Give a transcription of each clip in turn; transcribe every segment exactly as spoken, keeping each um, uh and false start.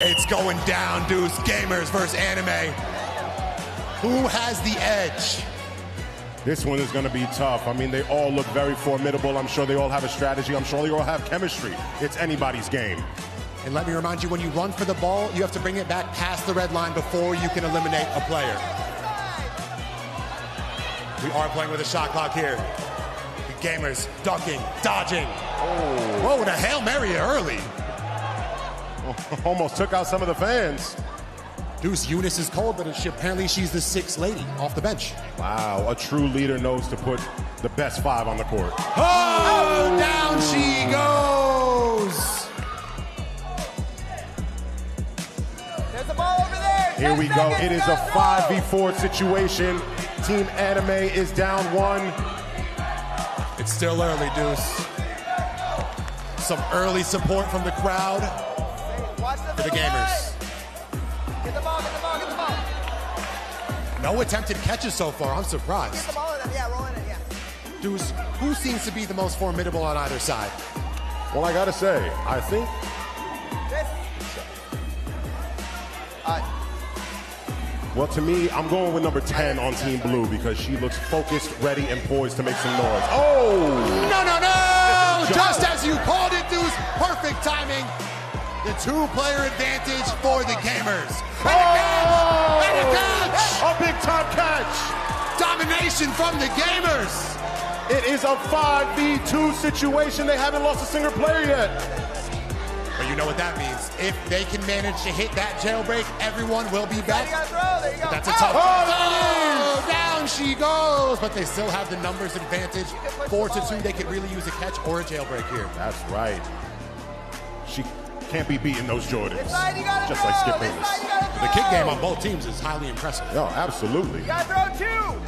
It's going down, Deuce. Gamers versus anime. Who has the edge? This one is going to be tough. I mean, they all look very formidable. I'm sure they all have a strategy. I'm sure they all have chemistry. It's anybody's game. And let me remind you, when you run for the ball, you have to bring it back past the red line before you can eliminate a player. We are playing with a shot clock here. The gamers ducking, dodging. Oh. Whoa, and a Hail Mary early. Almost took out some of the fans. Deuce, Eunice is cold, but she, apparently she's the sixth lady off the bench. Wow, a true leader knows to put the best five on the court. Oh, oh down she goes. There's a ball over there. Here we go. It is a five v four situation. Team Anime is down one. It's still early, Deuce. Some early support from the crowd. For the gamers. Get the ball, get the ball, get the ball. No attempted catches so far, I'm surprised. Get the ball in it, yeah, roll in it, yeah. Deuce, who seems to be the most formidable on either side? Well, I gotta say, I think... Uh, well, to me, I'm going with number ten on Team Blue because she looks focused, ready, and poised to make some noise. Oh! No, no, no! Just as you called it, Deuce, perfect timing. The two-player advantage for the gamers. And a catch! And a catch! A big-time catch! Domination from the gamers! It is a five v two situation. They haven't lost a single player yet. But you know what that means. If they can manage to hit that jailbreak, everyone will be back. There you go, there you go. That's a tough one. Oh, down she goes! But they still have the numbers advantage. Four to two, they could really use a catch or a jailbreak here. That's right. She... can't be beating those Jordans, just like Skip Bayless. The kick game on both teams is highly impressive. No, absolutely. You gotta throw two.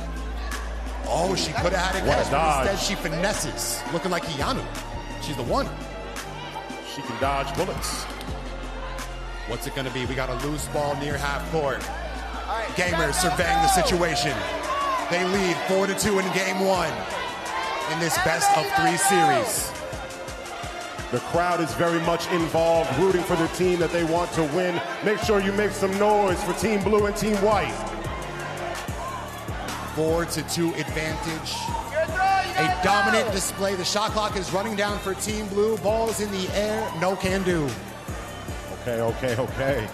Oh, she could have had a catch, but instead she finesses, looking like Keanu. She's the one. She can dodge bullets. What's it gonna be? We got a loose ball near half court. Right, gamers surveying the situation. They lead four to two in game one in this best of three series. The crowd is very much involved, rooting for the team that they want to win. Make sure you make some noise for Team Blue and Team White. Four to two advantage. A dominant display. The shot clock is running down for Team Blue. Ball's in the air. No can do. Okay, okay, okay.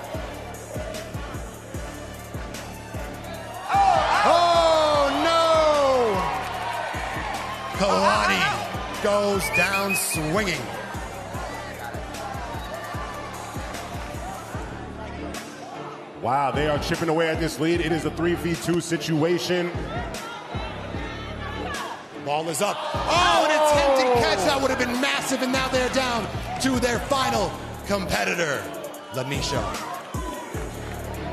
Oh, no! Kalani goes down swinging. Wow, they are chipping away at this lead. It is a three v two situation. Ball is up. Oh, an attempted catch. That would have been massive, and now they're down to their final competitor, Lanisha.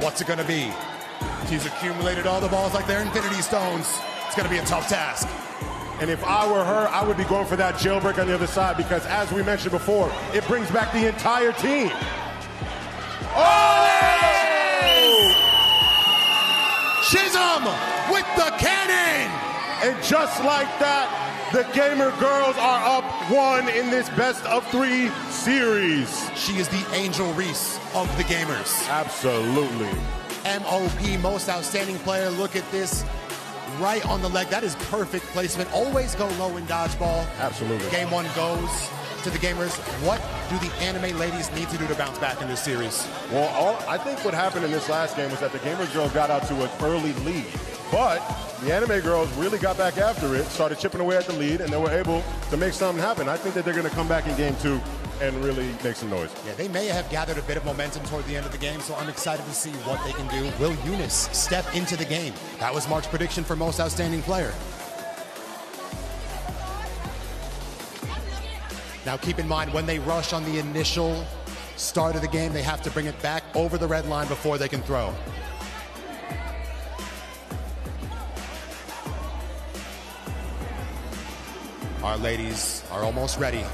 What's it going to be? She's accumulated all the balls like they're infinity stones. It's going to be a tough task. And if I were her, I would be going for that jailbreak on the other side because, as we mentioned before, it brings back the entire team. Oh! Chisholm with the cannon! And just like that, the Gamer Girls are up one in this best of three series. She is the Angel Reese of the gamers. Absolutely. M O P, most outstanding player. Look at this, right on the leg. That is perfect placement. Always go low in dodgeball. Absolutely. Game one goes to the gamers. What do the anime ladies need to do to bounce back in this series? Well, all, I think what happened in this last game was that the Gamers Girls got out to an early lead, but the anime girls really got back after it, started chipping away at the lead, and they were able to make something happen. I think that they're going to come back in game two and really make some noise. Yeah, they may have gathered a bit of momentum toward the end of the game, so I'm excited to see what they can do. Will Eunice step into the game? That was Mark's prediction for most outstanding player. Now keep in mind, when they rush on the initial start of the game, they have to bring it back over the red line before they can throw. Our ladies are almost ready.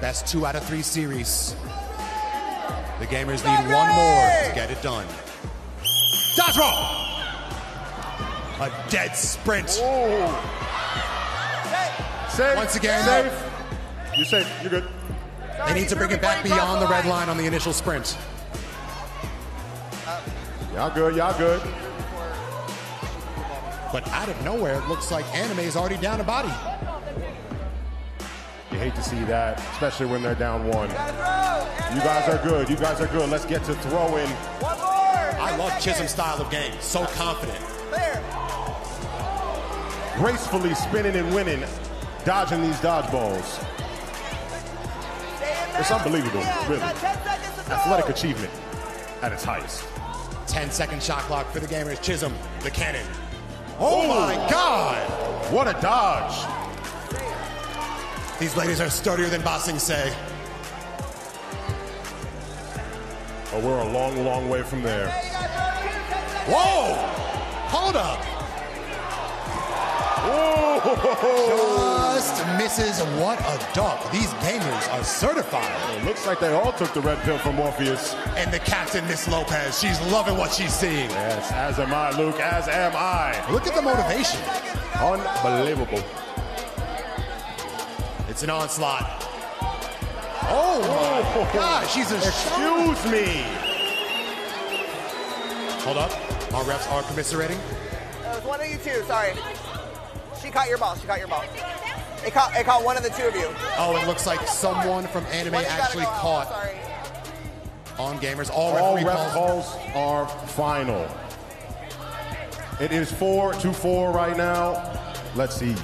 Best two out of three series. The gamers need one more to get it done. Dodge roll! A dead sprint. Safe. Once again, safe. You're safe. You're good. They need to bring it back beyond the red line on the initial sprint. Y'all good, y'all good. But out of nowhere, it looks like Anime is already down a body. You hate to see that, especially when they're down one. You guys are good, you guys are good. Let's get to throw in. One more. I love Chisholm's style of game, so confident. There. Gracefully spinning and winning, dodging these dodgeballs. It's unbelievable, really. Athletic achievement at its highest. ten second shot clock for the gamers. Chisholm, the cannon. Oh, oh my God! What a dodge! These ladies are sturdier than boxing say. Oh, we're a long, long way from there. Whoa! Hold up! Whoa! Just misses. What a dunk. These gamers are certified. It looks like they all took the red pill from Morpheus. And the captain, Miss Lopez. She's loving what she's seeing. Yes, as am I, Luke. As am I. Look at the motivation. Unbelievable. It's an onslaught. Oh, oh my God, she's a Excuse shot. me. Hold up. Our refs are commiserating. That was one of you two, sorry. She caught your ball, she caught your ball. It caught, it caught one of the two of you. Oh, it looks like someone from Anime one actually go caught on gamers. All, All referee ref calls. calls are final. It is four to four right now. Let's see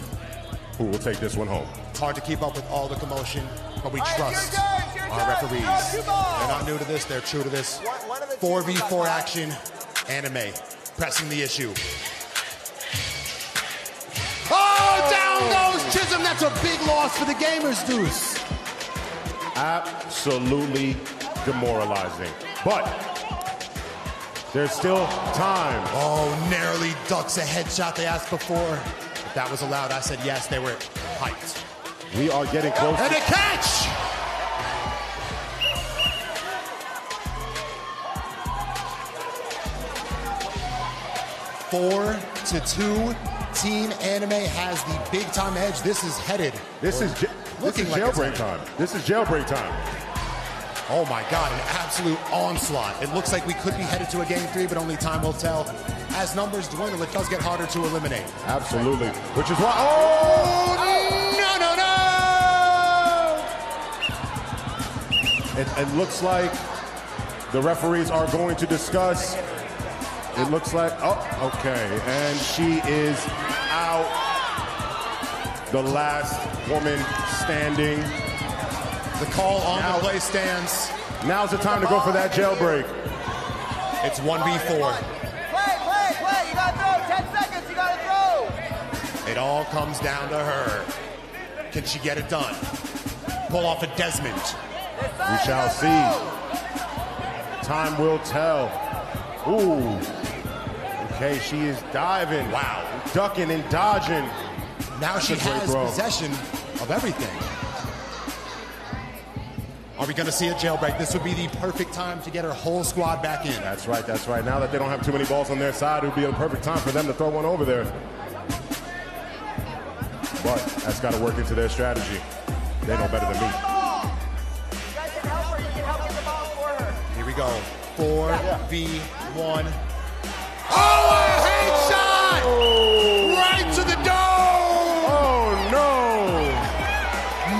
who will take this one home. It's hard to keep up with all the commotion, but we right, trust turn, our turn. referees. They're not new to this, they're true to this. four v four action, Anime, pressing the issue. Oh, oh, down goes Chisholm. That's a big loss for the gamers, Deuce. Absolutely demoralizing, but there's still time. Oh, narrowly ducks a headshot they asked before. If that was allowed, I said yes, they were hyped. We are getting close. And a catch! Four to two. Team Anime has the big time edge. This is headed. This is looking like jailbreak time. This is jailbreak time. Oh my God, an absolute onslaught. It looks like we could be headed to a game three, but only time will tell. As numbers dwindle, it does get harder to eliminate. Absolutely. Which is why. Oh! It, it looks like the referees are going to discuss. It looks like, oh, okay. And she is out. The last woman standing. The call on now, the play stands. Now's the time to go for that jailbreak. It's one v four. Play, play, play. You gotta throw. ten seconds. You gotta throw. It all comes down to her. Can she get it done? Pull off a Desmond. We shall see. Time will tell. Ooh. Okay, she is diving. Wow. Ducking and dodging. Now she has possession of everything. Are we going to see a jailbreak? This would be the perfect time to get her whole squad back in. That's right, that's right. Now that they don't have too many balls on their side, it would be a perfect time for them to throw one over there. But that's got to work into their strategy. They know better than me. Go four yeah. v one. Oh, a headshot! Oh. Right to the dome! Oh no!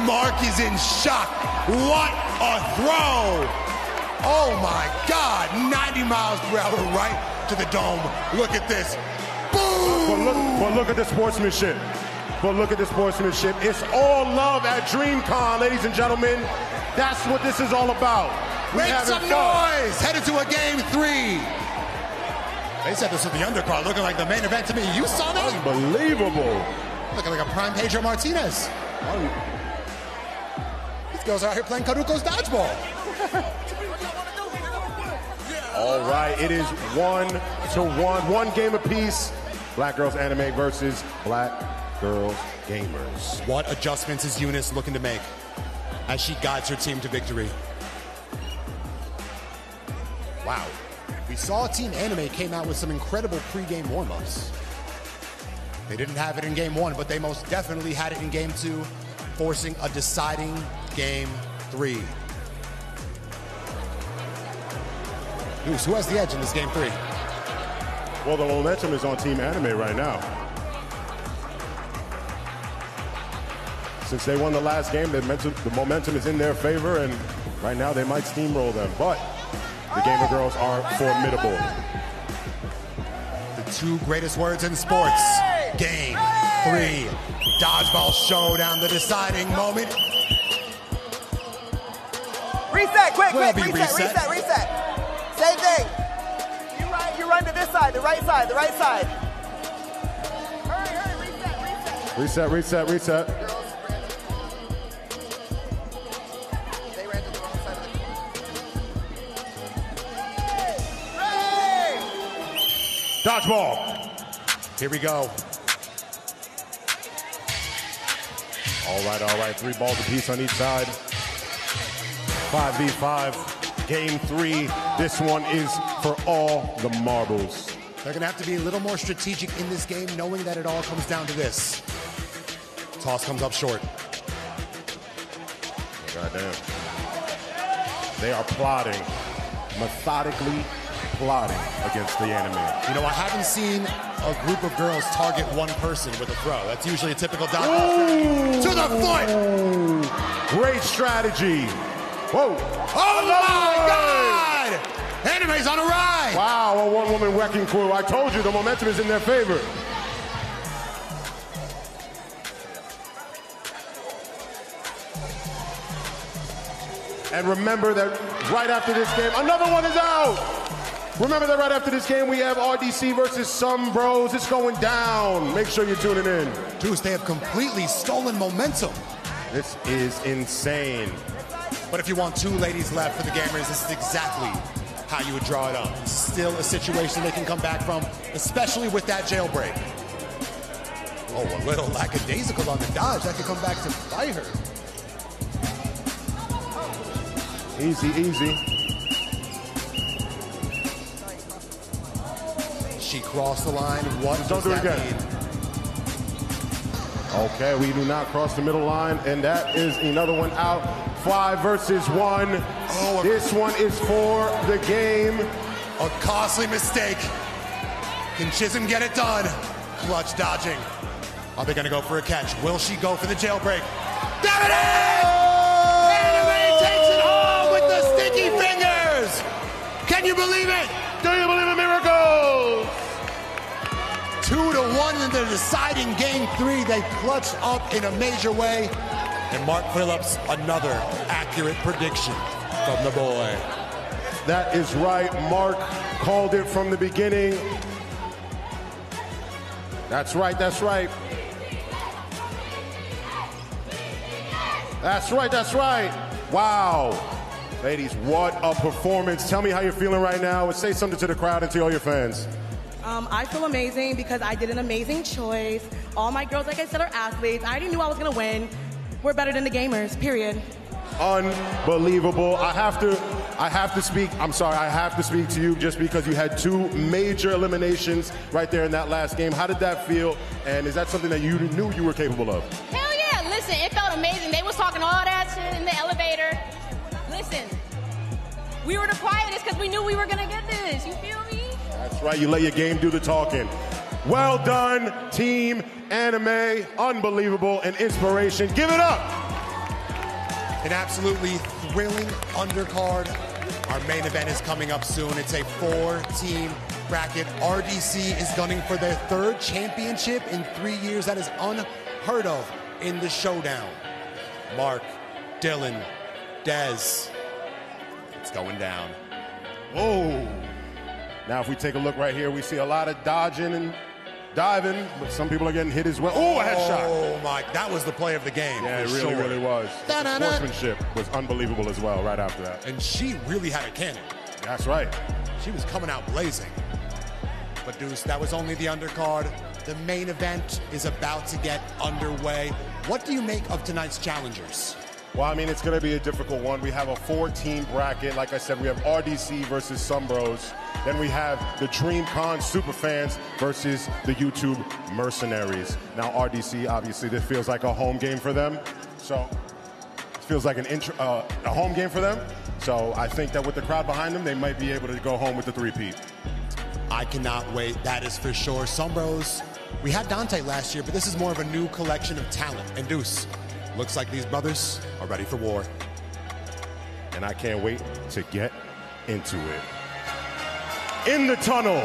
Mark is in shock. What a throw! Oh my God! ninety miles per hour right to the dome. Look at this! Boom! But look, but look at the sportsmanship. But look at the sportsmanship. It's all love at DreamCon, ladies and gentlemen. That's what this is all about. We Make some noise! Headed to a game three. They said this with the undercard looking like the main event to me. You saw that? Unbelievable. Looking like a prime Pedro Martinez. Oh. These girls are out here playing Caruco's dodgeball. All right, it is one to one. One game apiece. Black Girls Anime versus Black Girls Gamers. What adjustments is Eunice looking to make as she guides her team to victory? Wow. We saw Team Anime came out with some incredible pre-game warm-ups. They didn't have it in game one, but they most definitely had it in game two, forcing a deciding game three. Deuce, who has the edge in this game three? Well, the momentum is on Team Anime right now. Since they won the last game, the momentum, the momentum is in their favor, and right now they might steamroll them. But the Gamer Girls are formidable. The two greatest words in sports. Game three. Dodgeball showdown, the deciding moment. Reset, quick, quick, reset, reset, reset, reset. Same thing. You run, you run to this side, the right side, the right side. Hurry, hurry, reset, reset. Reset, reset, reset. They ran to the wrong side of the court. Dodgeball. Here we go. All right, all right. Three balls apiece on each side. five v five, game three. This one is for all the marbles. They're gonna have to be a little more strategic in this game, knowing that it all comes down to this. Toss comes up short. Goddamn. They are plotting, methodically plotting against the enemy. You know, I haven't seen a group of girls target one person with a throw. That's usually a typical dot. To the foot! Ooh. Great strategy. Whoa! Oh my God! Anime's on a ride! Wow, a one-woman wrecking crew. I told you, the momentum is in their favor. And remember that right after this game, another one is out! Remember that right after this game, we have R D C versus SomeBros. It's going down. Make sure you're tuning in. Deuce, they have completely stolen momentum. This is insane. But if you want two ladies left for the gamers, this is exactly how you would draw it up. It's still a situation they can come back from, especially with that jailbreak. Oh, a little lackadaisical on the dodge. That could come back to bite her. Easy, easy. She crossed the line. What does that mean? Okay, we do not cross the middle line, and that is another one out. Five versus one. Oh, this one is for the game. A costly mistake. Can Chisholm get it done? Clutch dodging. Are they going to go for a catch? Will she go for the jailbreak? There it is! Oh! Anime takes it home with the sticky fingers. Can you believe it? Do you believe in miracles? Two to one in the deciding game three. They clutched up in a major way. And Mark Phillips, another accurate prediction from the boy. That is right. Mark called it from the beginning. That's right, that's right. That's right, that's right. Wow. Ladies, what a performance. Tell me how you're feeling right now. Say something to the crowd and to all your fans. Um, I feel amazing because I did an amazing choice. All my girls, like I said, are athletes. I already knew I was going to win. We're better than the gamers, period. Unbelievable. I have to, I have to speak, I'm sorry, I have to speak to you just because you had two major eliminations right there in that last game. How did that feel? And is that something that you knew you were capable of? Hell yeah, listen, it felt amazing. They was talking all that shit in the elevator. Listen, we were the quietest because we knew we were gonna get this, you feel me? That's right, you let your game do the talking. Well done, Team Anime. Unbelievable and inspiration. Give it up. An absolutely thrilling undercard. Our main event is coming up soon. It's a four-team bracket. R D C is gunning for their third championship in three years. That is unheard of in the showdown. Mark, Dylan, Dez. It's going down. Whoa. Now, if we take a look right here, we see a lot of dodging and diving, but some people are getting hit as well. Oh, a headshot. Oh, my. That was the play of the game. Yeah, it really, sure. really was. Da -da -da. The sportsmanship was unbelievable as well right after that. And she really had a cannon. That's right. She was coming out blazing. But, Deuce, that was only the undercard. The main event is about to get underway. What do you make of tonight's challengers? Well, I mean, it's going to be a difficult one. We have a four-team bracket. Like I said, we have R D C versus SomeBros. Then we have the DreamCon Superfans versus the YouTube Mercenaries. Now, R D C, obviously, this feels like a home game for them. So, feels like an intro, uh, a home game for them. So I think that with the crowd behind them, they might be able to go home with the three-peat. I cannot wait, that is for sure. SomeBros, we had Dantai last year, but this is more of a new collection of talent. And Deuce, looks like these brothers are ready for war. And I can't wait to get into it. In the tunnel,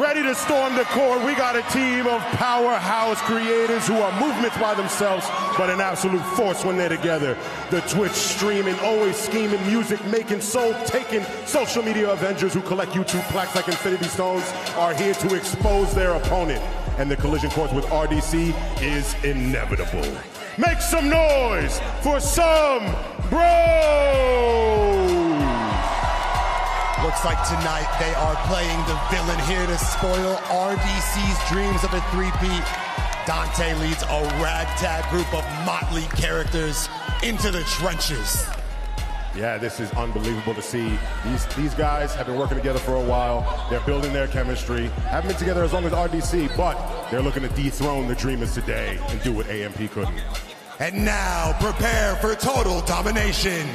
ready to storm the court, we got a team of powerhouse creators who are movements by themselves, but an absolute force when they're together. The Twitch streaming, always scheming, music making, soul taking, social media Avengers who collect YouTube plaques like Infinity Stones are here to expose their opponent. And the collision course with R D C is inevitable. Make some noise for SomeBros! Looks like tonight they are playing the villain here to spoil R D C's dreams of a three-peat. Dantai leads a ragtag group of motley characters into the trenches. Yeah, this is unbelievable to see. These, these guys have been working together for a while. They're building their chemistry. Haven't been together as long as R D C, but they're looking to dethrone the Dreamers today and do what A M P couldn't. And now, prepare for total domination.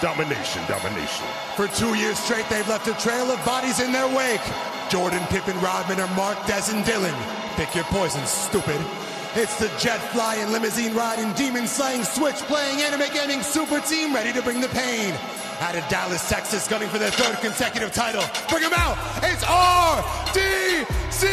Domination, domination. For two years straight, they've left a trail of bodies in their wake. Jordan, Pippen, Rodman, or Mark, Dez, and Dylan. Pick your poison, stupid. It's the jet fly and limousine ride and demon slaying, switch playing, anime gaming super team ready to bring the pain. Out of Dallas, Texas, gunning for their third consecutive title. Bring them out! It's R D C!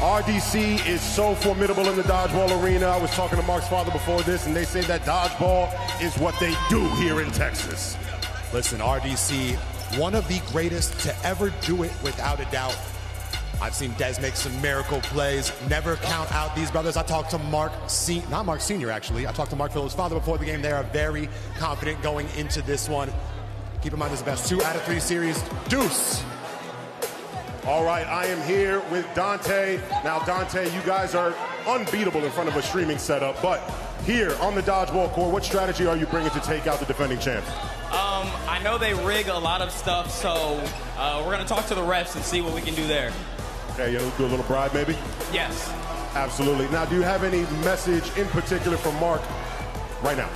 R D C is so formidable in the dodgeball arena. I was talking to Mark's father before this, and they say that dodgeball is what they do here in Texas. Listen, R D C, one of the greatest to ever do it without a doubt. I've seen Dez make some miracle plays. Never count out these brothers. I talked to Mark, C not Mark Senior actually. I talked to Mark Phillips' father before the game. They are very confident going into this one. Keep in mind this is the best two out of three series. Deuce. All right, I am here with Dantai. Now, Dantai, you guys are unbeatable in front of a streaming setup, but here on the dodgeball court, what strategy are you bringing to take out the defending champs? Um, I know they rig a lot of stuff, so uh, we're going to talk to the refs and see what we can do there. Okay, you'll do a little bribe, maybe? Yes. Absolutely. Now, do you have any message in particular from Mark right now?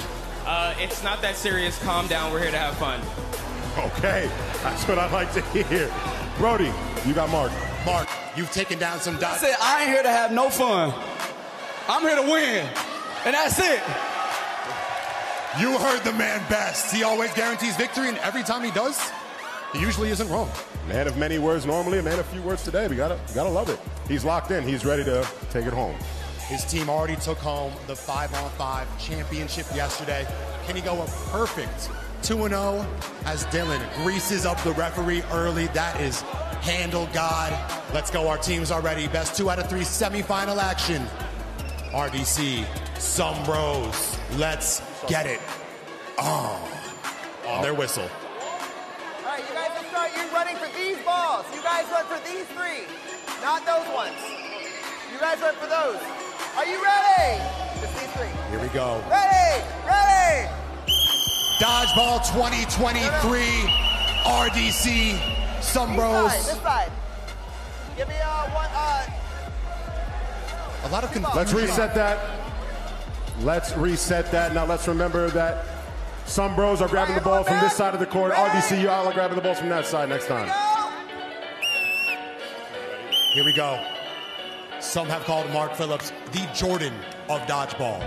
Uh, it's not that serious. Calm down. We're here to have fun. Okay, that's what I like to hear. Brody, you got Mark. Mark, you've taken down some dots. I said, I ain't here to have no fun. I'm here to win, and that's it. You heard the man best. He always guarantees victory, and every time he does, he usually isn't wrong. Man of many words normally, a man of few words today. We gotta, we gotta love it. He's locked in. He's ready to take it home. His team already took home the five on five championship yesterday. Can he go a perfect two and oh as Dylan greases up the referee early? That is handle God. Let's go, our teams are ready. Best two out of three semifinal action. R D C, SomeBros. Let's get it on. On their whistle. All right, you guys will start. You're running for these balls. You guys run for these three, not those ones. You guys run for those. Are you ready? Just these three. Here we go. Ready, ready. Dodgeball twenty twenty-three, R D C, SomeBros. This side, this side. Give me uh, one, uh... A lot of confusion. Let's reset that. Let's reset that. Now let's remember that SomeBros are grabbing the ball from this side of the court. R D C, y'all are grabbing the balls from that side next time. Here we go. Some have called Mark Phillips the Jordan of dodgeball.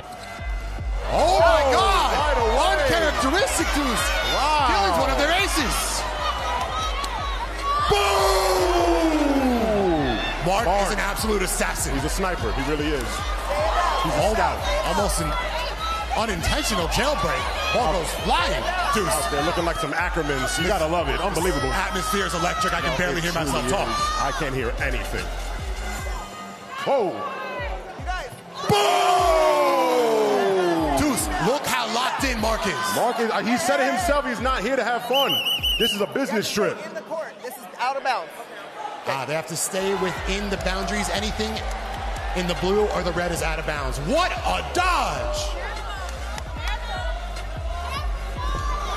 Oh, my God! Right uncharacteristic, dudes! Wow! Dylan's one of their aces! Boom! Mark, Mark is an absolute assassin. He's a sniper. He really is. He's all out. Almost an unintentional jailbreak. Ball goes flying. Dude, out there looking like some Ackermans. You gotta love it. Unbelievable. Atmosphere is electric. I can no, barely hear myself is. talk. I can't hear anything. Whoa! Boom! Look how locked in Mark is. Mark is, he said it himself, he's not here to have fun. This is a business trip. In the court. This is out of bounds. Okay. Ah, they have to stay within the boundaries. Anything in the blue or the red is out of bounds. What a dodge!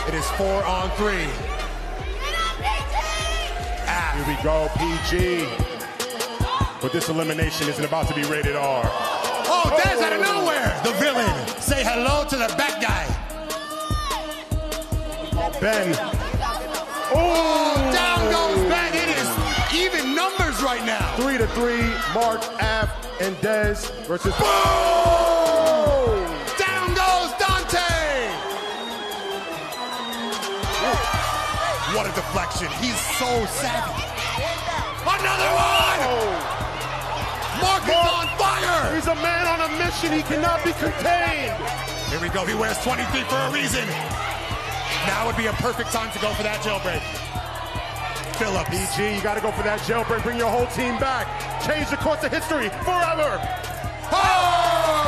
It is four on three. Here we go, P G. but this elimination is about to be rated R. Oh, Dez out of nowhere! The villain! Say hello to the bad guy! Ben. Oh, down goes Ben. It is even numbers right now. Three to three, Mark, F, and Dez versus... Boom! What a deflection. He's so savage. Another one! Mark is on fire! He's a man on a mission. He cannot be contained. Here we go. He wears twenty-three for a reason. Now would be a perfect time to go for that jailbreak. Phillips. B G, you got to go for that jailbreak. Bring your whole team back. Change the course of history forever. Oh!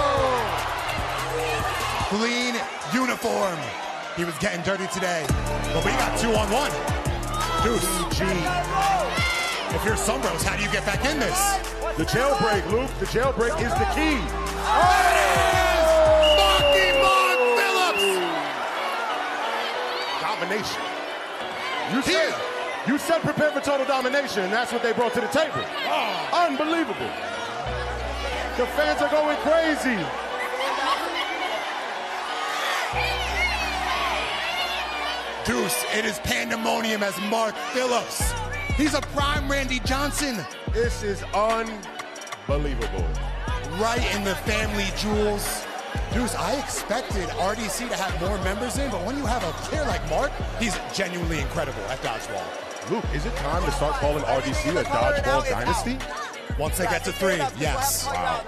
Clean uniform. He was getting dirty today, but we got two on one. Dude, B G. If you're SomeBros, how do you get back in this? The jailbreak, Luke. The jailbreak is the key. Oh! Monkey Mark Phillips. Domination. You said, you said prepare for total domination, and that's what they brought to the table. Oh. Unbelievable. The fans are going crazy. Deuce, it is pandemonium as Mark Phillips. He's a prime Randy Johnson. This is unbelievable. Right in the family jewels. Deuce, I expected R D C to have more members in, but when you have a player like Mark, he's genuinely incredible at dodgeball. Luke, is it time to start calling R D C a dodgeball dynasty? Once they get to three, yes. Wow.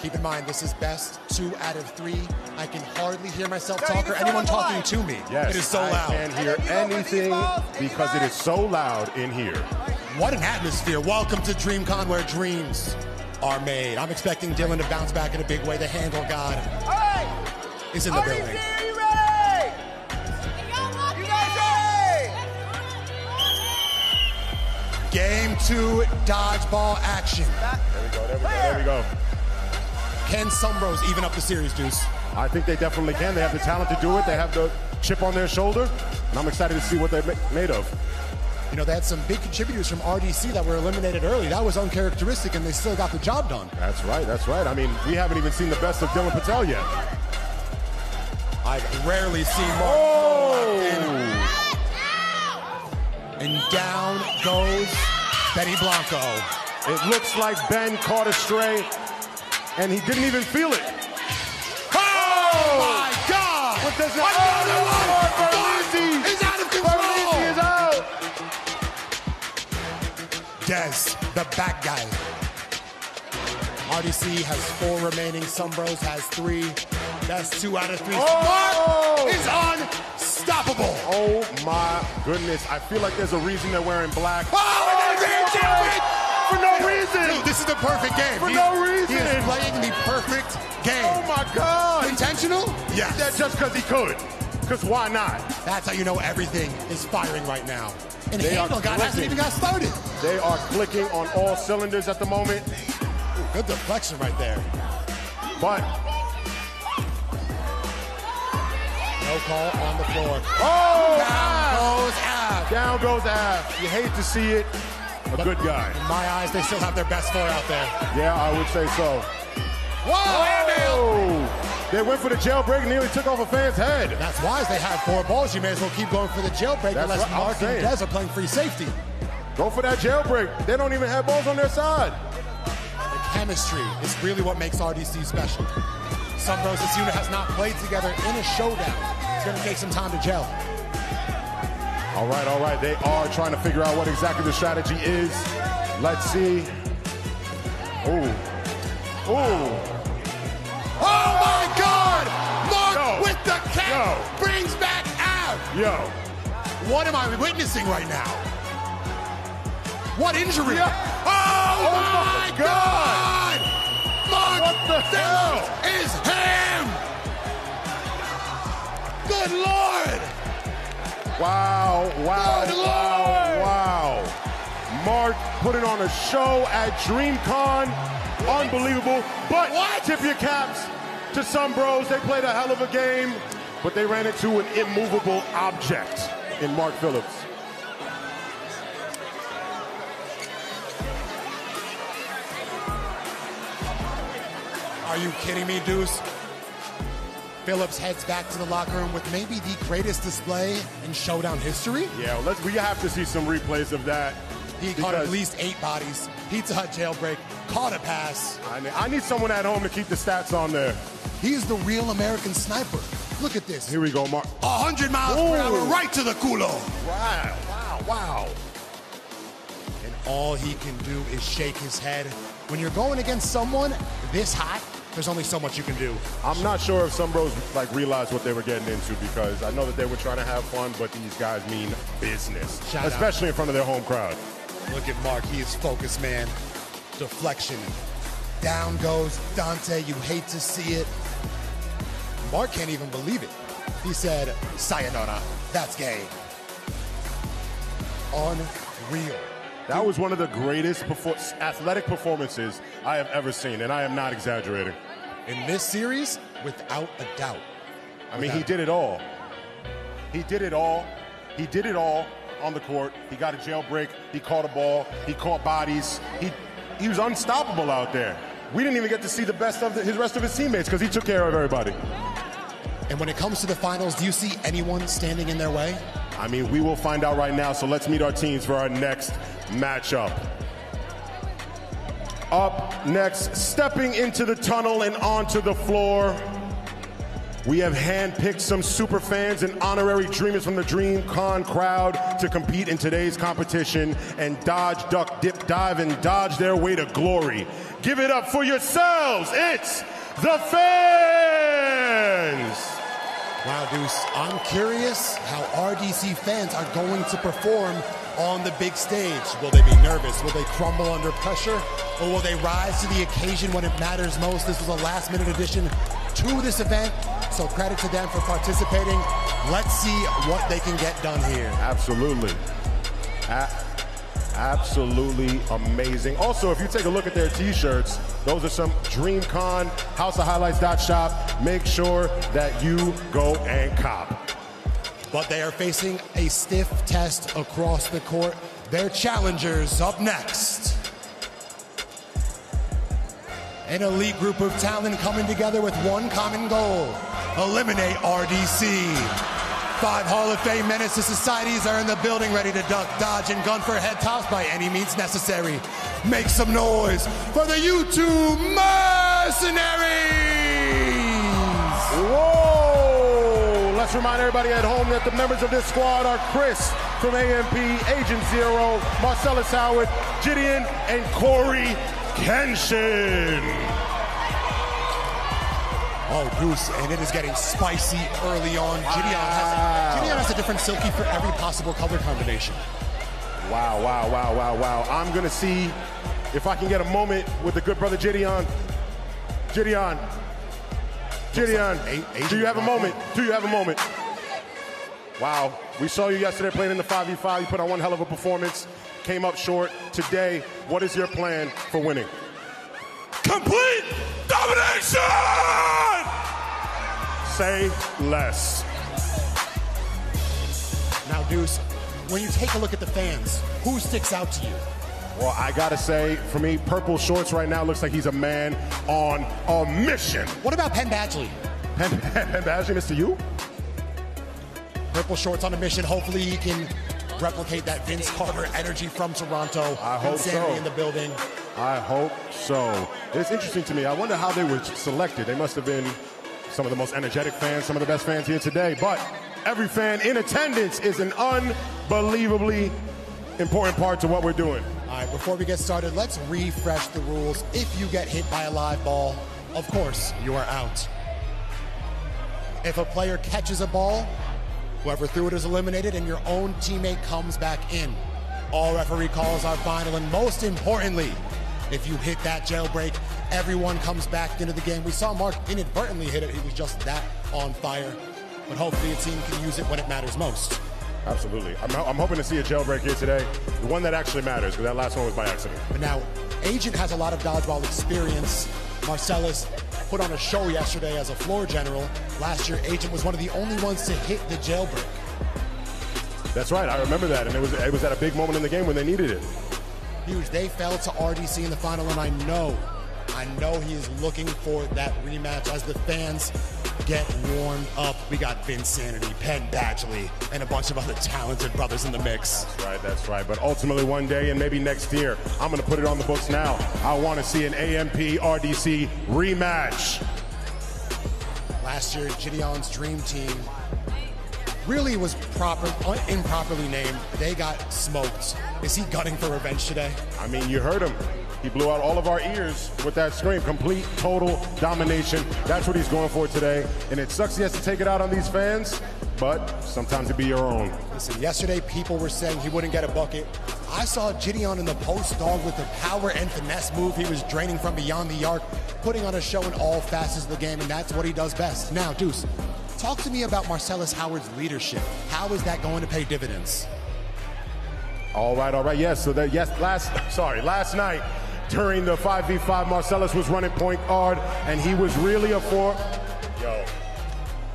Keep in mind, this is best two out of three. I can hardly hear myself talk or anyone talking to me. Yes, it is so loud. I can't hear anything because it is so loud in here. What an atmosphere. Welcome to DreamCon, where dreams are made. I'm expecting Dylan to bounce back in a big way. The handle god is in the building. Game two, dodgeball action. There we go, there we go, there we go. Can SomeBros even up the series, Deuce? I think they definitely can. They have the talent to do it. They have the chip on their shoulder, and I'm excited to see what they're made of. You know, they had some big contributors from R D C that were eliminated early. That was uncharacteristic, and they still got the job done. That's right, that's right. I mean, we haven't even seen the best of Dylan Patel yet. I've rarely seen Mark. Oh! And down goes Benny Blanco. It looks like Ben caught a stray. And he didn't even feel it. Oh, oh my God! What does that? Another oh, one! Mark, Mark is out of control. Is out. Dez, the back guy. R D C has four remaining. SomeBros has three. That's two out of three. Oh. Mark is unstoppable. Oh my goodness! I feel like there's a reason they're wearing black. Oh, they're champion. For no reason. Dude, this is the perfect game. For he, no reason. He is playing the perfect game. Oh, my God. Intentional? Yes. That's just because he could. Because why not? That's how you know everything is firing right now. And the handle guy hasn't even got started. They are clicking on all cylinders at the moment. Ooh, good deflection right there. But. No call on the floor. Oh! Down goes Av. Down goes Av. You hate to see it. A but good guy. In my eyes, they still have their best four out there. Yeah, I would say so. Whoa! Whoa. They went for the jailbreak and nearly took off a fan's head. That's wise. They have four balls. You may as well keep going for the jailbreak. That's unless Mark and Dez are playing free safety. Go for that jailbreak. They don't even have balls on their side. The chemistry is really what makes R D C special. SomeBros, this unit has not played together in a showdown. It's going to take some time to gel. All right, all right. They are trying to figure out what exactly the strategy is. Let's see. Ooh. Ooh. Oh, my God! Mark Yo. with the cap Yo. brings back out. Yo. What am I witnessing right now? What injury? Yo. Oh, oh, my, my God! God. Mark what the hell is him! Good Lord! Wow, wow, wow, wow. Mark putting on a show at DreamCon. Unbelievable. But what? Tip your caps to SomeBros. They played a hell of a game, but they ran into an immovable object in Mark Phillips. Are you kidding me, Deuce? Phillips heads back to the locker room with maybe the greatest display in Showdown history. Yeah, well, let's, we have to see some replays of that. He caught at least eight bodies. Pizza Hut jailbreak, caught a pass. I mean, I need someone at home to keep the stats on there. He's the real American sniper. Look at this. Here we go, Mark. one hundred miles per hour right to the culo. Wow, wow, wow. And all he can do is shake his head. When you're going against someone this hot, there's only so much you can do. I'm not sure if some bros like realized what they were getting into, because I know that they were trying to have fun, but these guys mean business, Shout especially out. in front of their home crowd. Look at Mark, he is focused, man. Deflection. Down goes Dante, you hate to see it. Mark can't even believe it. He said, sayonara, that's gay. Unreal. That was one of the greatest athletic performances I have ever seen, and I am not exaggerating. In this series, without a doubt. I mean, he did it all. He did it all. He did it all on the court. He got a jailbreak. He caught a ball. He caught bodies. He, he was unstoppable out there. We didn't even get to see the best of the, his rest of his teammates, because he took care of everybody. And when it comes to the finals, do you see anyone standing in their way? I mean, we will find out right now, so let's meet our teams for our next matchup. Up next, stepping into the tunnel and onto the floor, we have handpicked some super fans and honorary dreamers from the DreamCon crowd to compete in today's competition and dodge, duck, dip, dive, and dodge their way to glory. Give it up for yourselves. It's the fans. Wow, Deuce, I'm curious how R D C fans are going to perform on the big stage. Will they be nervous? Will they crumble under pressure? Or will they rise to the occasion when it matters most? This was a last minute addition to this event, so credit to them for participating. Let's see what they can get done here. Absolutely. A absolutely amazing. Also, if you take a look at their t-shirts, those are some DreamCon, House of Highlights dot shop. Make sure that you go and cop. But they are facing a stiff test across the court. Their challengers up next. An elite group of talent coming together with one common goal: eliminate R D C. Five Hall of Fame menace to societies are in the building, ready to duck, dodge, and gun for head tops by any means necessary. Make some noise for the YouTube Mercenaries! Whoa! Let's remind everybody at home that the members of this squad are Chris from A M P, Agent Zero, Marcellus Howard, JiDion, and CoryxKenshin. Oh, Deuce, and it is getting spicy early on. JiDion wow. has, has a different silky for every possible color combination. Wow, wow, wow, wow, wow. I'm going to see if I can get a moment with the good brother JiDion. JiDion. JiDion, like do you have a moment? Do you have a moment? Wow. We saw you yesterday playing in the five v five. You put on one hell of a performance. Came up short. Today, what is your plan for winning? Complete domination! Say less. Now, Deuce, when you take a look at the fans, who sticks out to you? Well, I gotta say, for me, Purple Shorts right now looks like he's a man on a mission. What about Penn Badgley? Penn, Penn Badgley, Mister U? Purple Shorts on a mission. Hopefully he can replicate that Vince Carter energy from Toronto. I hope Vinsanity so. in the building. I hope so. It's interesting to me. I wonder how they were selected. They must have been some of the most energetic fans, some of the best fans here today, but every fan in attendance is an unbelievably important part to what we're doing. All right, before we get started, let's refresh the rules. If you get hit by a live ball, of course, you are out. If a player catches a ball, whoever threw it is eliminated and your own teammate comes back in. All referee calls are final, and most importantly, if you hit that jailbreak, everyone comes back into the game. We saw Mark inadvertently hit it. He was just that on fire. But hopefully a team can use it when it matters most. Absolutely. I'm, I'm hoping to see a jailbreak here today. The one that actually matters, because that last one was by accident. But now, Agent has a lot of dodgeball experience. Marcellus put on a show yesterday as a floor general. Last year, Agent was one of the only ones to hit the jailbreak. That's right. I remember that. And it was, it was at a big moment in the game when they needed it. Huge. They fell to R D C in the final, and I know I know he is looking for that rematch as the fans get warmed up. We got Vinsanity, Penn Badgley, and a bunch of other talented brothers in the mix. That's right, that's right. But ultimately one day, and maybe next year, I'm going to put it on the books now. I want to see an A M P R D C rematch. Last year, JiDion's dream team really was proper, improperly named. They got smoked. Is he gunning for revenge today? I mean, you heard him. He blew out all of our ears with that scream. Complete, total domination. That's what he's going for today. And it sucks he has to take it out on these fans, but sometimes it be your own. Listen, yesterday people were saying he wouldn't get a bucket. I saw JiDion in the post dog with the power and finesse move he was draining from beyond the arc, putting on a show in all facets of the game, and that's what he does best. Now, Deuce, talk to me about Marcellus Howard's leadership. How is that going to pay dividends? All right, all right, yes. So that, yes, last, sorry, last night, during the five v five, Marcellus was running point guard, and he was really a four. Yo.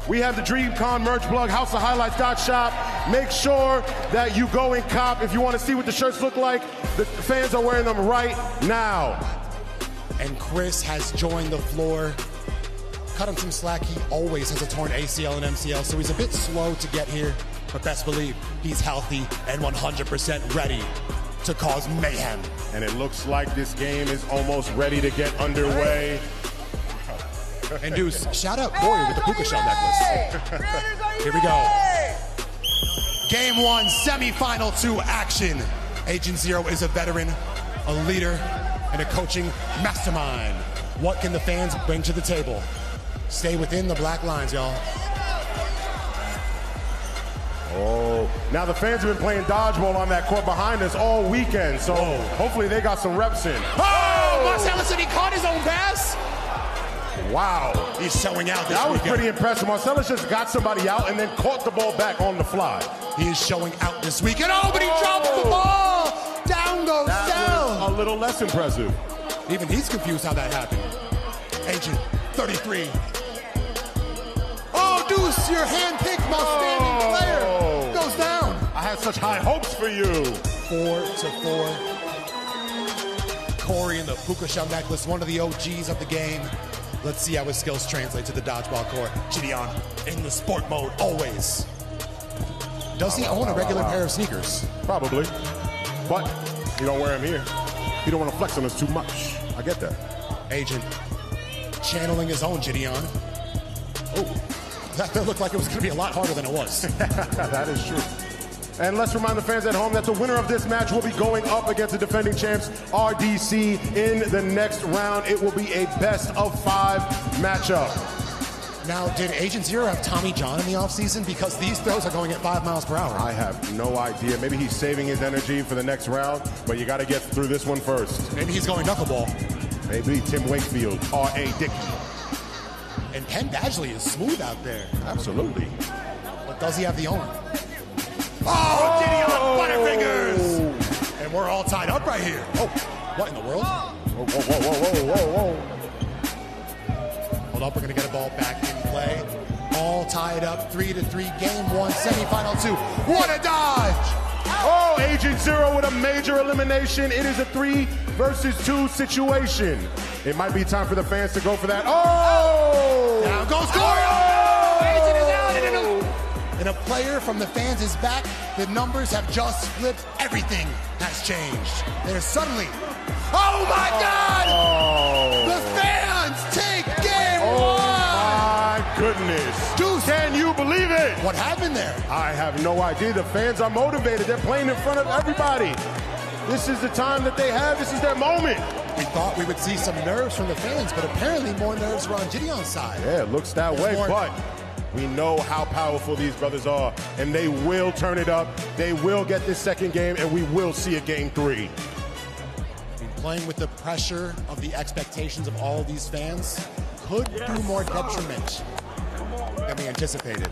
We have the DreamCon merch plug, House of Highlights dot shop. Make sure that you go and cop if you want to see what the shirts look like. The fans are wearing them right now. And Chris has joined the floor. Cut him some slack. He always has a torn A C L and M C L, so he's a bit slow to get here. But best believe he's healthy and one hundred percent ready to cause mayhem. And it looks like this game is almost ready to get underway. And Deuce, shout out Corey with the Puka Shell necklace. Here we go. Game one, semifinal two action. Agent Zero is a veteran, a leader, and a coaching mastermind. What can the fans bring to the table? Stay within the black lines, y'all. Oh, now the fans have been playing dodgeball on that court behind us all weekend, so Whoa. hopefully they got some reps in. Oh, Marcellus, and he caught his own pass. Wow. He's showing out this That was weekend. pretty impressive. Marcellus just got somebody out and then caught the ball back on the fly. He is showing out this weekend. Oh, but he oh. dropped the ball. Down goes Dell. A little less impressive. Even he's confused how that happened. Agent thirty-three. Oh, Deuce, your hand-picked outstanding oh. player. Down. I had such high hopes for you. Four to four. Corey in the Puka Shell necklace, one of the O Gs of the game. Let's see how his skills translate to the dodgeball court. JiDion in the sport mode always. Does he wow, own wow, a regular wow, wow. pair of sneakers? Probably, but he don't wear them here. He don't want to flex on us too much. I get that. Agent channeling his own JiDion. Oh. That looked like it was going to be a lot harder than it was. That is true. And let's remind the fans at home that the winner of this match will be going up against the defending champs, R D C, in the next round. It will be a best of five matchup. Now, did Agent Zero have Tommy John in the offseason? Because these throws are going at five miles per hour. I have no idea. Maybe he's saving his energy for the next round, but you got to get through this one first. Maybe he's going knuckleball. Maybe Tim Wakefield, R A. Dickey. And Penn Badgley is smooth out there. Absolutely. But does he have the arm? Oh, oh! JiDion butterfingers! And we're all tied up right here. Oh, what in the world? Whoa, whoa, whoa, whoa, whoa, whoa. Hold up, we're going to get a ball back in play. All tied up, three to three, game one, semifinal two. What a dodge! Oh, Agent Zero with a major elimination. It is a three versus two situation. It might be time for the fans to go for that. Oh! Now goes Corey! Oh! Agent is out and, and a player from the fans is back. The numbers have just flipped. Everything has changed. There's suddenly, oh my God! Oh. The fans take game oh one! Oh my goodness. Deuce. Can you believe it? What happened there? I have no idea. The fans are motivated. They're playing in front of everybody. This is the time that they have. This is their moment. We thought we would see some nerves from the fans, but apparently more nerves were on JiDion's side. Yeah, it looks that There's way, more... but we know how powerful these brothers are, and they will turn it up. They will get this second game, and we will see a game three. And playing with the pressure of the expectations of all these fans could yes. do more detriment than we anticipated.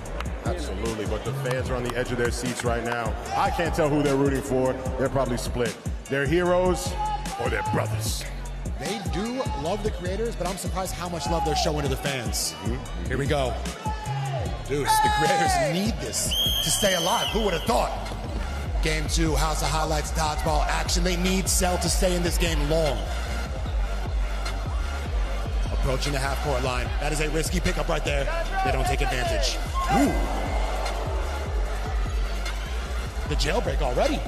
Absolutely, but the fans are on the edge of their seats right now. I can't tell who they're rooting for. They're probably split. They're heroes or they're brothers. They do love the creators, but I'm surprised how much love they're showing to the fans. Mm-hmm. Here we go. Deuce, the creators need this to stay alive. Who would have thought? Game two, House of Highlights, dodgeball action. They need Cell to stay in this game long. approaching the half court line. That is a risky pickup right there. They don't take advantage. Ooh. The jailbreak already.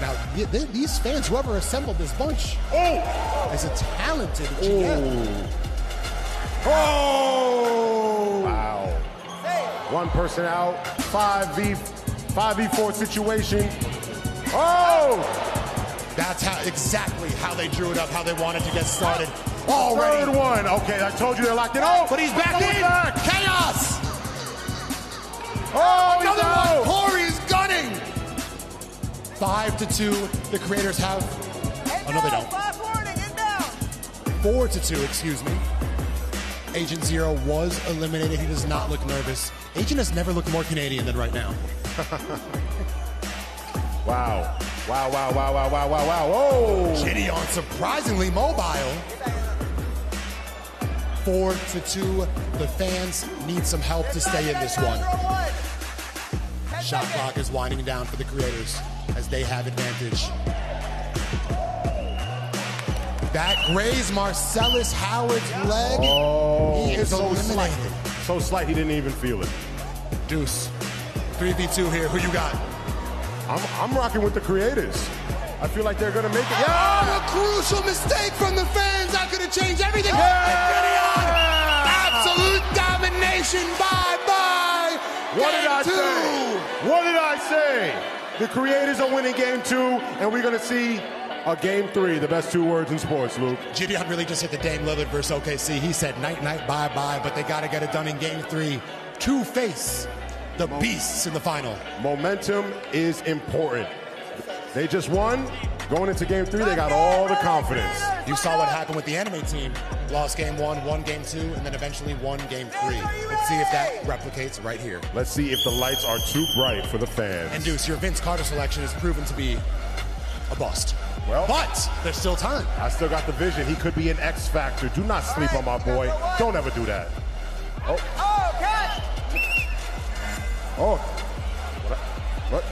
Now, these fans, whoever assembled this bunch, oh, is a talented G M. Oh! Wow. One person out, five v four situation. Oh! That's how exactly how they drew it up, how they wanted to get started. Already. Third one. Okay, I told you they're locked in. Oh, but he's back in. Back. Chaos. Oh, another one. Corey is gunning. Five to two. The Creators have. Oh no, they don't. Four to two. Excuse me. Agent Zero was eliminated. He does not look nervous. Agent has never looked more Canadian than right now. Wow. Wow, wow, wow, wow, wow, wow, wow, whoa! JiDion surprisingly mobile. Four to two, the fans need some help to stay in this one. Shot clock is winding down for the Creators as they have advantage. That grazed Marcellus Howard's leg. Oh, he is so eliminated. Slight. So slight he didn't even feel it. Deuce, three v two here, who you got? I'm, I'm rocking with the Creators. I feel like they're going to make it. Yeah! A crucial mistake from the fans. That could have changed everything. Yeah! Absolute domination. Bye-bye. What did I say? What did I say? The Creators are winning game two, and we're going to see a game three. The best two words in sports, Luke. JiDion really just hit the Dame Lillard versus O K C. He said night-night, bye-bye, but they got to get it done in game three. Two-face. The beasts in the final. Momentum is important. They just won. Going into game three, they got all the confidence. You saw what happened with the anime team. Lost game one, won game two, and then eventually won game three. Let's see if that replicates right here. Let's see if the lights are too bright for the fans. And Deuce, your Vince Carter selection has proven to be a bust. Well, but there's still time. I still got the vision. He could be an X factor. Do not sleep on my boy. Don't ever do that. Oh. Oh, what? what?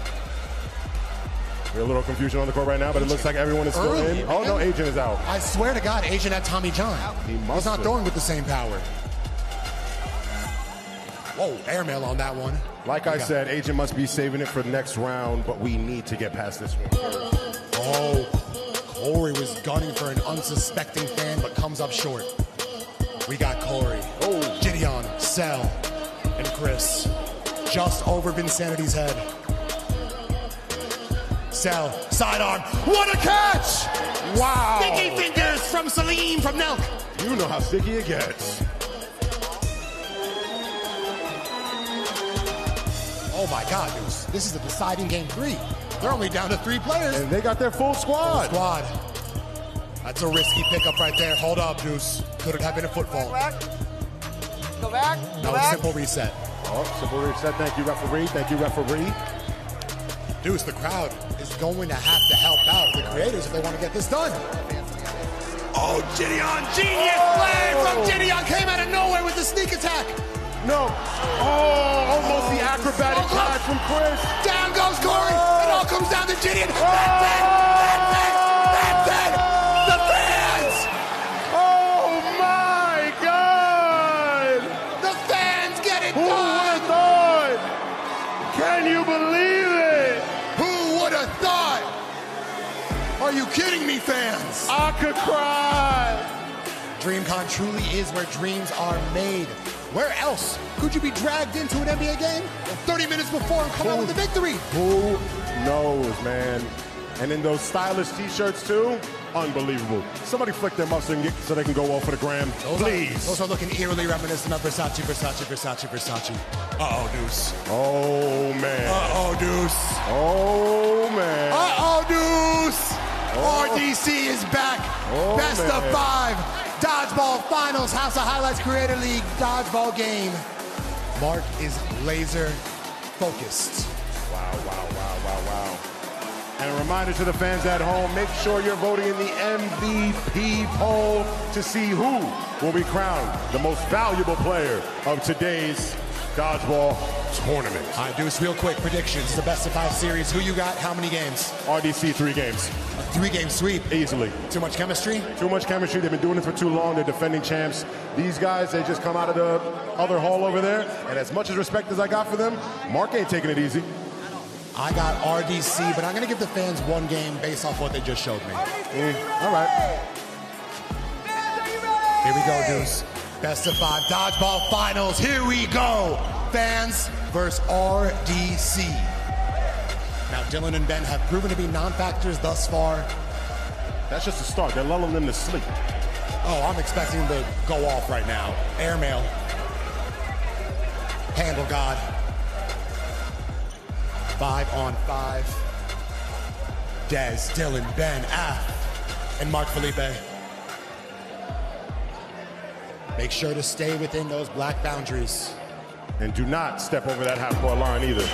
We're a little confusion on the court right now, but it looks like everyone is still Early. in. Oh, no, Agent is out. I swear to God, Agent had Tommy John. He must He's not have. throwing with the same power. Whoa, airmail on that one. Like I said, it. Agent must be saving it for the next round, but we need to get past this one. Oh, Corey was gunning for an unsuspecting fan, but comes up short. We got Corey, oh. JiDion, Sal, and Chris. Just over Vinsanity's head. Sal, sidearm. What a catch! Wow. Sticky fingers from Salim, from Nelk. You know how sticky it gets. Oh my God, Deuce. This is a deciding game three. They're only down to three players. And they got their full squad. Full squad. That's a risky pickup right there. Hold up, Deuce. Could it have been a football? Go back. Go back. No, a simple reset. Oh, simple reset. Thank you, referee. Thank you, referee. Deuce, the crowd is going to have to help out the Creators if they want to get this done. Oh, JiDion, genius play oh. from JiDion. Came out of nowhere with the sneak attack. No. Oh, almost oh. the acrobatic drive oh. from Chris. Down goes Corey. Oh. It all comes down to JiDion. Oh. That's it. That's it. That's it. The fans. Oh, my God. The fans get it done. Can you believe it? Who would have thought? Are you kidding me, fans? I could cry. DreamCon truly is where dreams are made. Where else could you be dragged into an N B A game thirty minutes before and come out with a victory? Who knows, man? And in those stylish T-shirts, too, unbelievable. Somebody flick them up so they can, get, so they can go off for the gram, those please. Are, those are looking eerily reminiscent of Versace, Versace, Versace, Versace. Uh-oh, Deuce. Oh, man. Uh-oh, Deuce. Oh, man. Uh-oh, Deuce. Oh. R D C is back. Oh, Best man. of five. Dodgeball Finals, House of Highlights, Creator League, dodgeball game. Mark is laser focused. Wow, wow, wow, wow, wow. And a reminder to the fans at home, make sure you're voting in the M V P poll to see who will be crowned the most valuable player of today's dodgeball tournament. All right, Deuce, real quick, predictions. The best of five series. Who you got? How many games? R D C, three games. three-game sweep. Easily. Too much chemistry? Too much chemistry. They've been doing it for too long. They're defending champs. These guys, they just come out of the other hall over there, and as much as respect as I got for them, Mark ain't taking it easy. I got R D C, but I'm going to give the fans one game based off what they just showed me. Mm, all right. Fans, are you ready? Here we go, Deuce. Best of five dodgeball finals. Here we go. Fans versus R D C. Now, Dylan and Ben have proven to be non-factors thus far. That's just a start. They're lulling them to sleep. Oh, I'm expecting them to go off right now. Airmail. Handle God. Five on five. Dez, Dylan, Ben, Af, and Mark Felipe. Make sure to stay within those black boundaries. And do not step over that half court line either.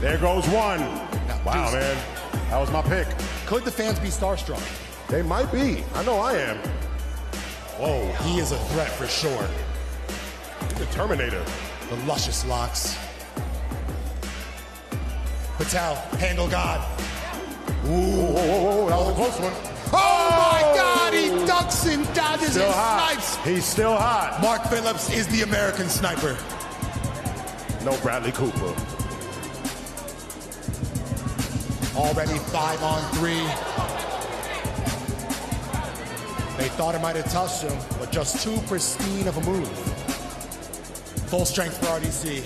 There goes one. Now, wow, Deuce, man. That was my pick. Could the fans be starstruck? They might be. I know I am. Whoa, he is a threat for sure. The Terminator. The luscious locks. Patel, handle God. Ooh, whoa, whoa, whoa, that was a close one. Oh, oh my God, he ducks and dodges and snipes. He's still hot. Mark Phillips is the American sniper. No Bradley Cooper. Already five on three. They thought it might have touched him, but just too pristine of a move. Full strength for R D C.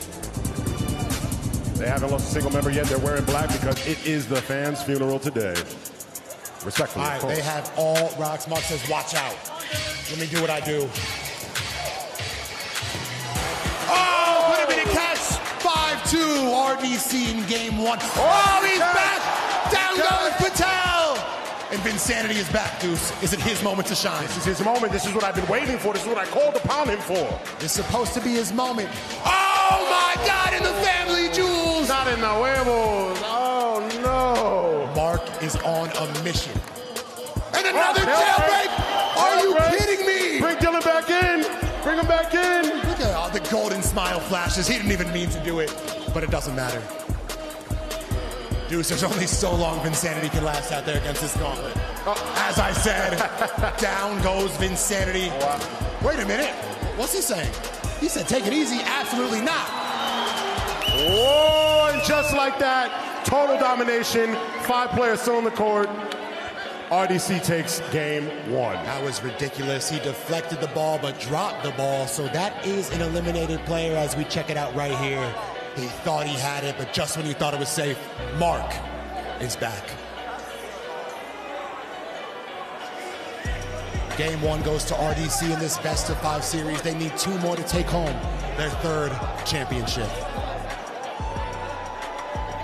They haven't lost a single member yet. They're wearing black because it is the fans' funeral today. Respectfully, all right, they have all rocks. Mark says, watch out. Let me do what I do. Oh, could have been a catch. five two, R D C in game one. Oh, he's back. Down goes Patel. And Vinsanity is back, Deuce. Is it his moment to shine? This is his moment. This is what I've been waiting for. This is what I called upon him for. It's supposed to be his moment. Oh, my God, in the family jewel. Not in the huevos. Oh, no. Mark is on a mission. And another oh, jailbreak. Jailbreak. Are you jailbreak. kidding me? Bring Dylan back in. Bring him back in. Look at all the golden smile flashes. He didn't even mean to do it, but it doesn't matter. Deuce, there's only so long Vinsanity can last out there against this gauntlet. Oh. As I said, down goes Vinsanity. Oh, wow. Wait a minute. What's he saying? He said, take it easy. Absolutely not. Whoa. Just like that, total domination, five players still on the court. R D C takes game one. That was ridiculous. He deflected the ball but dropped the ball, so that is an eliminated player as we check it out right here. He thought he had it, but just when he thought it was safe, Mark is back. Game one goes to R D C in this best of five series. They need two more to take home their third championship.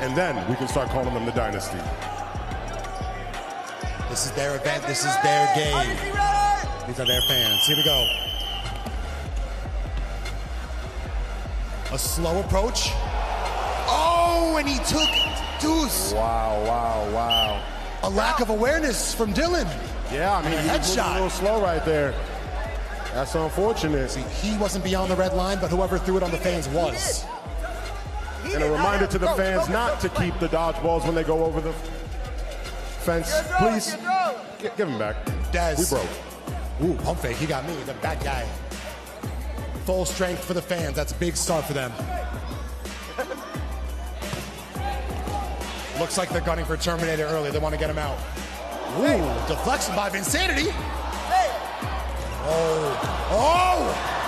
And then we can start calling them the dynasty. This is their event. This is their game. These are their fans. Here we go. A slow approach. Oh, and he took Deuce. Wow, wow, wow. A lack of awareness from Dylan. Yeah, I mean, he was a little slow right there. That's unfortunate. See, he wasn't beyond the red line, but whoever threw it on the fans was. And a reminder to the fans not to keep the dodgeballs when they go over the fence. Please, give them back. Dez. We broke. Ooh, pump fake. He got me, the bad guy. Full strength for the fans. That's a big start for them. Looks like they're gunning for Terminator early. They want to get him out. Ooh, hey. Deflection by Vinsanity. Hey. Oh. Oh.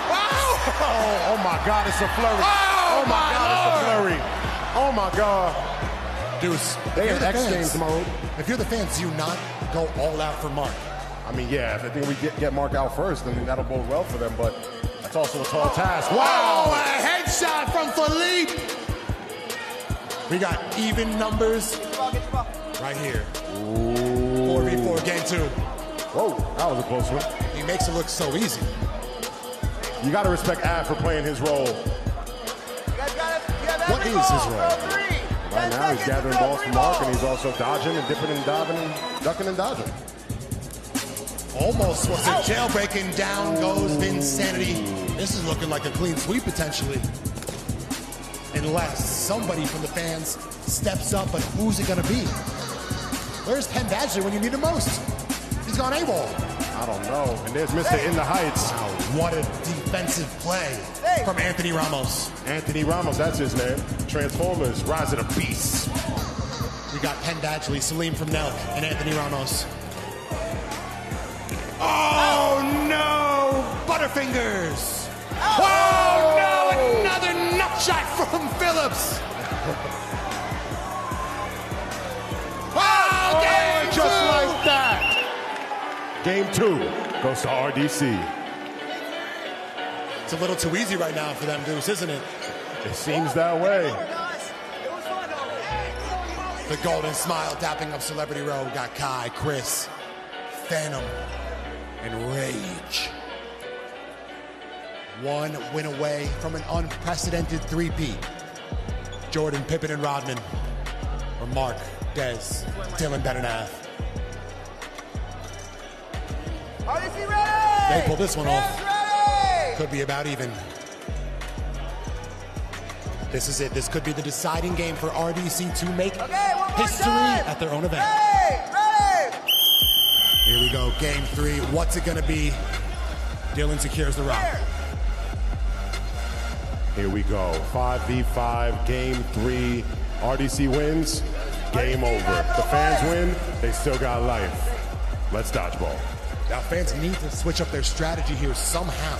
Wow. Oh, oh, my God. It's a flurry. Oh. Oh, my, my God, Lord. It's a flurry. Oh, my God. Deuce, they in X Games mode. If you're the fans, do you not go all out for Mark? I mean, yeah, if I think we get, get Mark out first, then that'll bode well for them, but that's also a tall task. Wow, oh, a headshot from Philippe. We got even numbers get your ball, get your ball. right here. Ooh. four v four, game two. Whoa, that was a close one. He makes it look so easy. You got to respect Av for playing his role. What is his role? Right now he's gathering balls from Mark, and he's also dodging and dipping and diving and ducking and dodging. Almost was a jailbreak, and down goes Vinsanity. This is looking like a clean sweep potentially. Unless somebody from the fans steps up, but who's it gonna be? Where's Penn Badgley when you need him most? He's gone AWOL. I don't know. And there's Mister Hey. In the Heights. Wow, what a defensive play hey. From Anthony Ramos. Anthony Ramos, that's his name. Transformers, Rise of the Beast. We got Penn Badgley, Salim from Nelk, and Anthony Ramos. Oh, no! Butterfingers! Oh, oh no! Another nutshot from Phillips! Oh, game oh, just two. Like that! Game two goes to R D C. It's a little too easy right now for them, Deuce, isn't it? It seems that way. The golden smile dapping up Celebrity Row. We got Kai, Chris, Phantom, and Rage. One win away from an unprecedented three-peat. Jordan, Pippen, and Rodman. Or Mark, Dez, Dylan Patel. Are you ready? They pull this one off. Could be about even. This is it. This could be the deciding game for R D C to make okay, history time. At their own event. Ready, ready. Here we go. Game three. What's it going to be? Dylan secures the rock. Here we go. five v five, game three. R D C wins. Game over. The fans win. They still got life. Let's dodgeball. Now, fans need to switch up their strategy here somehow.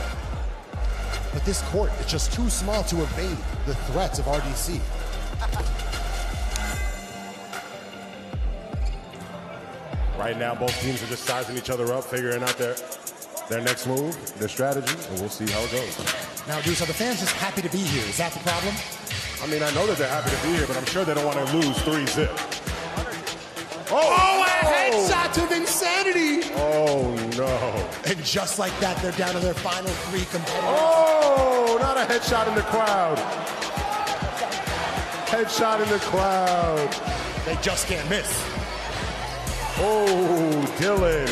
But this court is just too small to evade the threats of R D C. Right now, both teams are just sizing each other up, figuring out their their next move, their strategy, and we'll see how it goes. Now, Deuce, are the fans just happy to be here? Is that the problem? I mean, I know that they're happy to be here, but I'm sure they don't want to lose three zip. Oh, oh, a headshot to Vinsanity! Oh, no. And just like that, they're down to their final three competitors. Oh, not a headshot in the crowd. Headshot in the crowd. They just can't miss. Oh, Dylan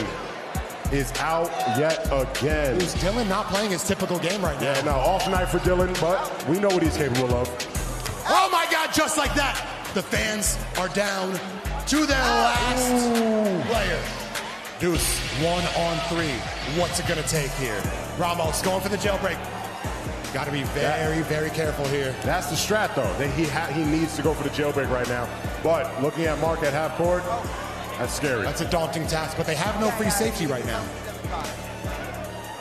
is out yet again. Is Dylan not playing his typical game right now? Yeah, no, off night for Dylan, but we know what he's capable of. Oh, my God, just like that. The fans are down to their last Ooh. Player. Deuce, one on three. What's it gonna take here? Ramos going for the jailbreak. Gotta be very, that, very careful here. That's the strat though, that he ha he needs to go for the jailbreak right now. But looking at Mark at half court, that's scary. That's a daunting task, but they have no free safety right now.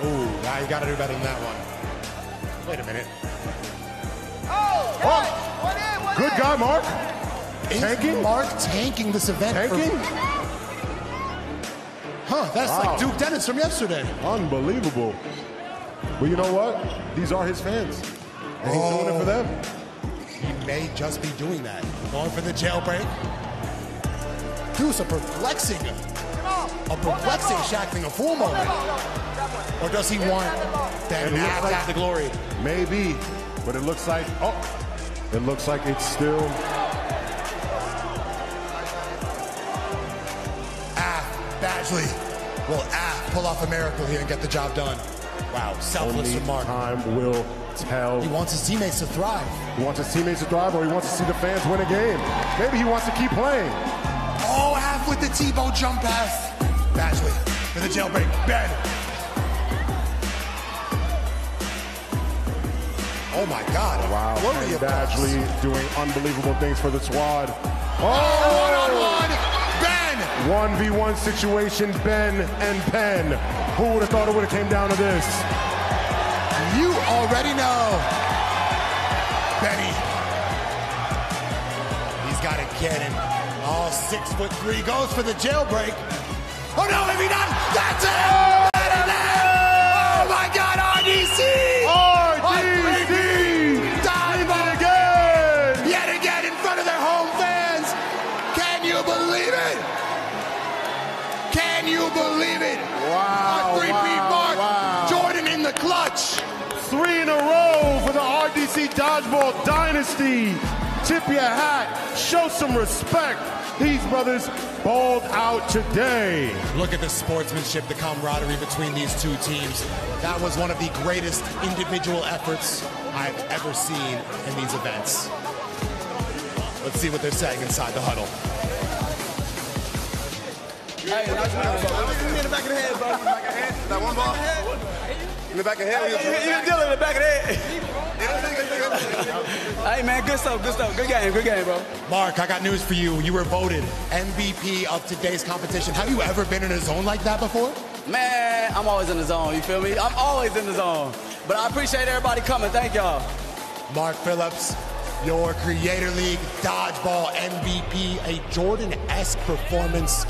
Ooh, now you gotta do better than that one. Wait a minute. Oh, oh. One in, one good in. Guy, Mark. Is tanking? Mark tanking this event? Tanking? Huh, that's wow. Like Duke Dennis from yesterday. Unbelievable. Well, you know what? These are his fans. And he's oh. doing it for them. He may just be doing that. Going for the jailbreak. Deuce, a perplexing, a perplexing shackling, a fool moment. Or does he want that nap like, at the glory? Maybe, but it looks like, oh, it looks like it's still... Badgley will ah, pull off a miracle here and get the job done. Wow, selfless remark. Time will tell. He wants his teammates to thrive. He wants his teammates to thrive, or he wants to see the fans win a game. Maybe he wants to keep playing. Oh, half with the T-bow jump pass. Badgley for the jailbreak. Ben. Oh my God! Wow, Gloria Badgley pass. Doing unbelievable things for the squad. Oh, oh one on one. one v one situation, Ben and Penn. Who would have thought it would have came down to this? You already know. Benny. He's got a cannon. Oh, six foot three goes for the jailbreak. Oh no, if he does, that's it! Oh my God, R D C! R D C! Dive again! Yet again in front of their home fans. Can you believe it? Can you believe it? Wow, a three-peat wow, mark, wow. Jordan in the clutch. Three in a row for the R D C Dodgeball Dynasty. Tip your hat, show some respect. These brothers balled out today. Look at the sportsmanship, the camaraderie between these two teams. That was one of the greatest individual efforts I've ever seen in these events. Let's see what they're saying inside the huddle. Hey, that's what I'm talking about. Give me in the back of the head, bro. In the back of the head? Is that one ball? In the back of the head? You can deal in the back of the head. Hey, man, good stuff, good stuff. Good game, good game, bro. Mark, I got news for you. You were voted M V P of today's competition. Have you ever been in a zone like that before? Man, I'm always in the zone, you feel me? I'm always in the zone. But I appreciate everybody coming. Thank y'all. Mark Phillips, your Creator League Dodgeball M V P, a Jordan-esque performance.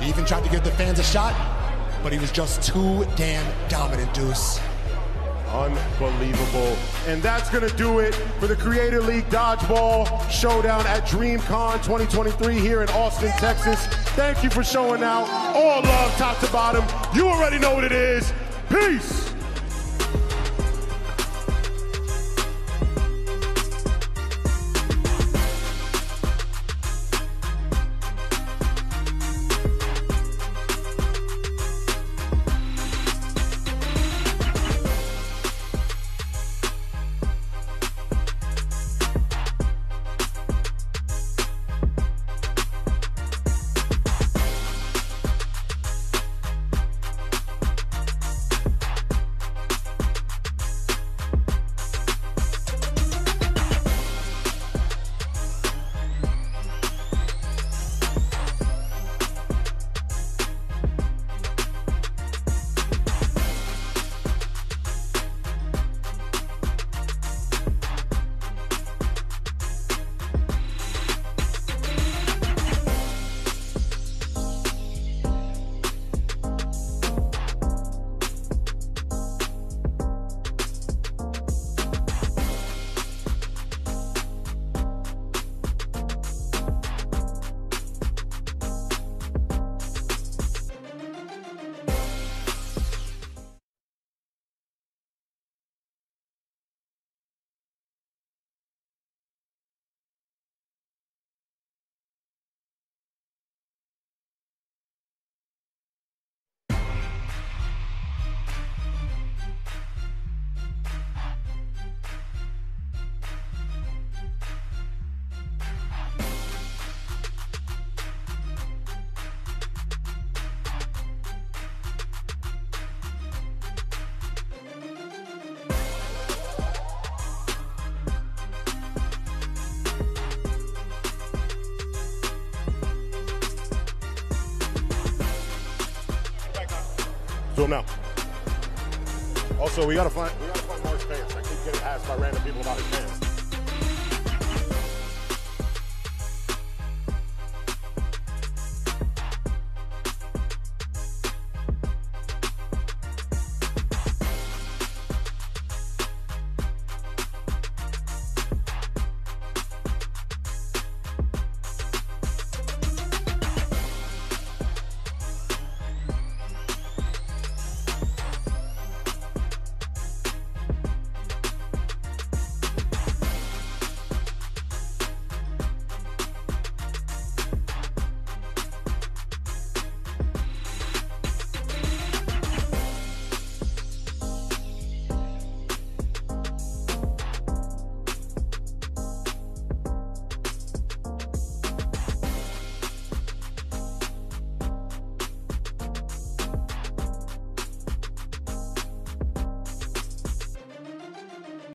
He even tried to give the fans a shot, but he was just too damn dominant, Deuce. Unbelievable. And that's going to do it for the Creator League Dodgeball Showdown at DreamCon twenty twenty-three here in Austin, Texas. Thank you for showing out. All love, top to bottom. You already know what it is. Peace. Now. Also, we gotta find we gotta find Mark's pants. I keep getting asked by random people about his pants.